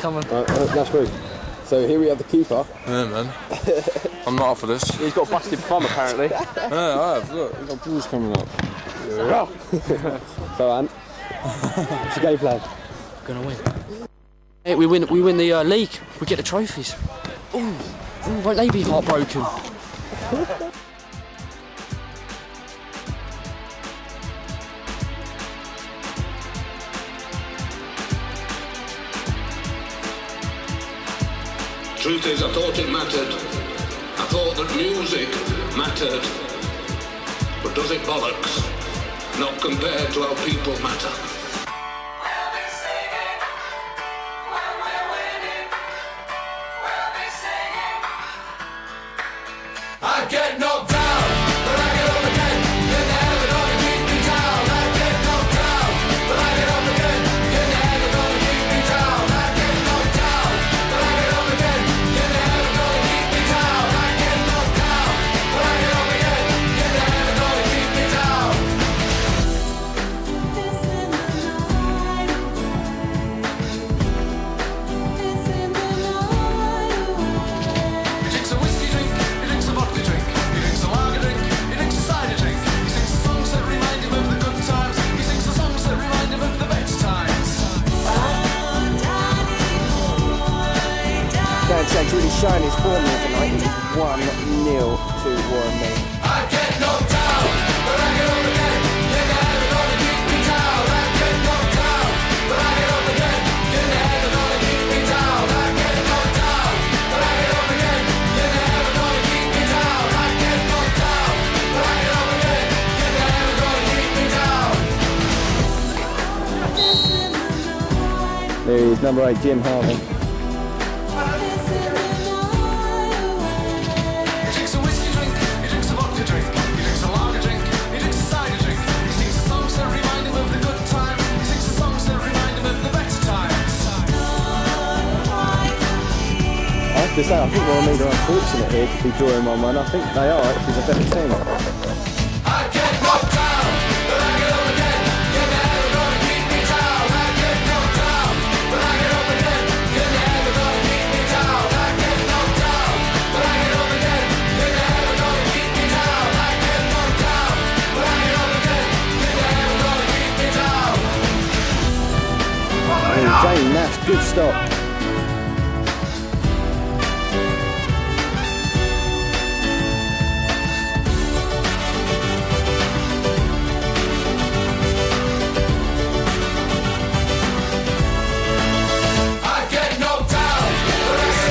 Come on. That's great. So here we have the keeper. Yeah, man. I'm not up for this. He's got a busted plum, apparently. Yeah, I have. Look, he's got balls coming up. Yeah. So, Ant, what's your game plan? We're going to win. Hey, we win the league. We get the trophies. Ooh, won't they be heartbroken? Truth is, I thought it mattered. I thought that music mattered. But does it bollocks? Not compared to how people matter. We'll be singing when we're winning. We'll be singing. I get knocked down, but I get up again. In the heaven, on the keep me down. I get knocked down, but I get up again. In the heaven, on the keep me down. I get knocked down, but I get up again. In the heaven, on the keep me down. I get knocked down, but I get up again. In the heaven, on the keep me down. It's in the night away. It's in the night away. He drinks a whiskey drink, he drinks a vodka drink, he drinks a lager drink, he drinks a cider drink. He sings the songs that remind him of the good times. He sings the songs that remind him of the best times. Oh, Danny boy, Dan Sack's really showing his form here tonight. He's 1-0 to Warren Mead. I get knocked down, but I get up again. In the heaven, on the keep me down. I get knocked down, but I get up again. In the heaven, on the keep me down. I get knocked down, but I get up again. In the heaven, on the keep me down. I get knocked down, but I get up again. In the heaven, on the keep me down. It's in the night. There he is, number 8, Jim Harvey. It's in the night away. He drinks a whiskey drink, he drinks a vodka drink, he drinks a lager drink, he drinks a cider drink. He sings the songs that remind him of the good times. He sings the songs that remind him of the best times. I have to say, I think Warren Mead are unfortunate here to be drawing 1-1. I think they are actually the better team. I get knocked down, but I get up again. In the heaven, on the keep me down. I get knocked down, but I get up again. In the heaven, on the keep me down. I get knocked down, but I get up again. In the heaven, on the keep me down. I get knocked down, but I get up again. In the heaven, on the keep me down. Oh, Jane Nash, good stop. I get knocked down, but I get up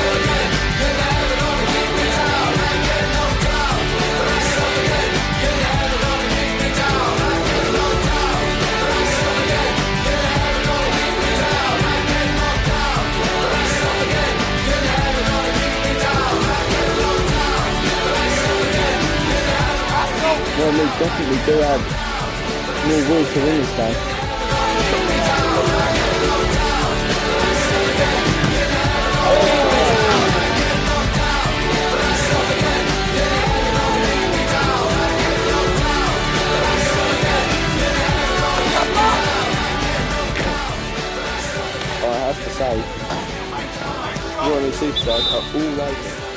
again. In the heaven, on the keep me down. I get knocked down, but I get up again. In the heaven, on the keep me down. I get knocked down, but I get up again. In the heaven, on the keep me down. I get knocked down, but I get up again. In the heaven, on the keep me down. I get knocked down, but I get up again. In the heaven, on the keep me down. Well, we definitely do have more rules to win this game. I have to say, Warren Mead Superstars are all over.